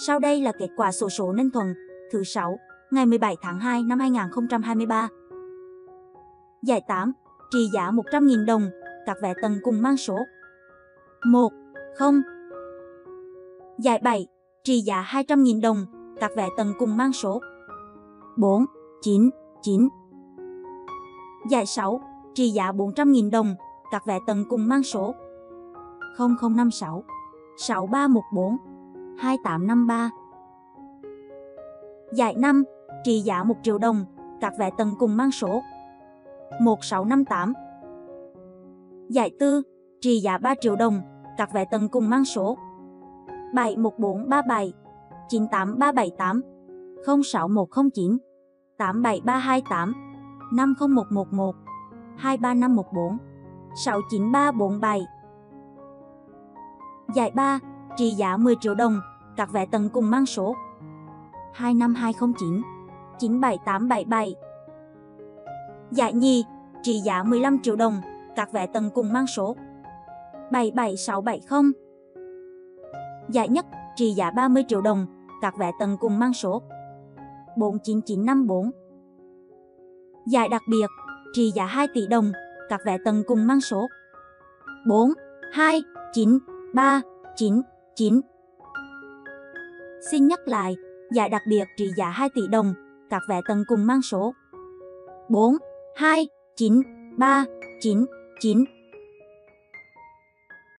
Sau đây là kết quả xổ số Ninh Thuận thứ 6, ngày 17 tháng 2 năm 2023. Giải 8, trị giá 100.000 đồng, các vé tầng cùng mang số 1, 0. Giải 7, trị giá 200.000 đồng, các vé tầng cùng mang số 4, 9, 9. Giải 6, trị giá 400.000 đồng, các vé tầng cùng mang số 0056 6314 2853. Giải 5, trị giá 1 triệu đồng, các vé tầng cùng mang số 1658. Giải 4, trị giá 3 triệu đồng, các vé tầng cùng mang số 71437 98378 06109 87328 501111 23514 69347. Giải 3, trị giá 10 triệu đồng, các vé tầng cùng mang số 25209 97877. Giải 2, trị giá 15 triệu đồng, các vé tầng cùng mang số 77670. Giải 1, trị giá 30 triệu đồng, các vé tầng cùng mang số 49954. Giải đặc biệt, trị giá 2 tỷ đồng, các vé tầng cùng mang số 42939. Xin nhắc lại, giải đặc biệt trị giá 2 tỷ đồng, các vé tầng cùng mang số 42939.